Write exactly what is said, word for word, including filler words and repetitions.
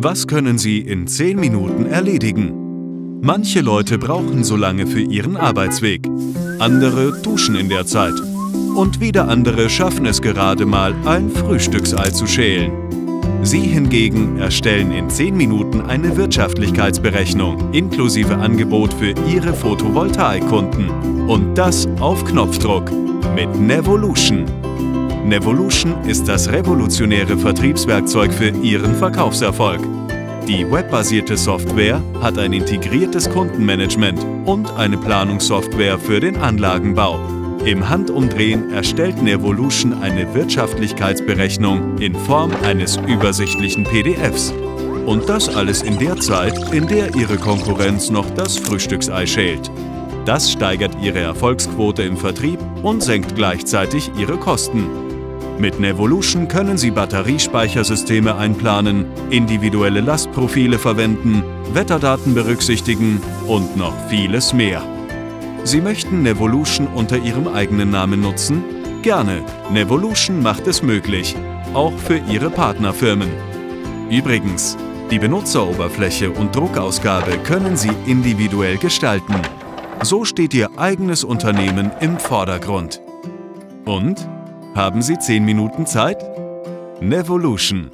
Was können Sie in zehn Minuten erledigen? Manche Leute brauchen so lange für ihren Arbeitsweg. Andere duschen in der Zeit. Und wieder andere schaffen es gerade mal, ein Frühstücksei zu schälen. Sie hingegen erstellen in zehn Minuten eine Wirtschaftlichkeitsberechnung inklusive Angebot für Ihre Photovoltaikkunden. Und das auf Knopfdruck mit Nevolution. Nevolution ist das revolutionäre Vertriebswerkzeug für Ihren Verkaufserfolg. Die webbasierte Software hat ein integriertes Kundenmanagement und eine Planungssoftware für den Anlagenbau. Im Handumdrehen erstellt Nevolution eine Wirtschaftlichkeitsberechnung in Form eines übersichtlichen P D Fs. Und das alles in der Zeit, in der Ihre Konkurrenz noch das Frühstücksei schält. Das steigert Ihre Erfolgsquote im Vertrieb und senkt gleichzeitig Ihre Kosten. Mit Nevolution können Sie Batteriespeichersysteme einplanen, individuelle Lastprofile verwenden, Wetterdaten berücksichtigen und noch vieles mehr. Sie möchten Nevolution unter Ihrem eigenen Namen nutzen? Gerne! Nevolution macht es möglich, auch für Ihre Partnerfirmen. Übrigens, die Benutzeroberfläche und Druckausgabe können Sie individuell gestalten. So steht Ihr eigenes Unternehmen im Vordergrund. Und? Haben Sie zehn Minuten Zeit? Nevolution.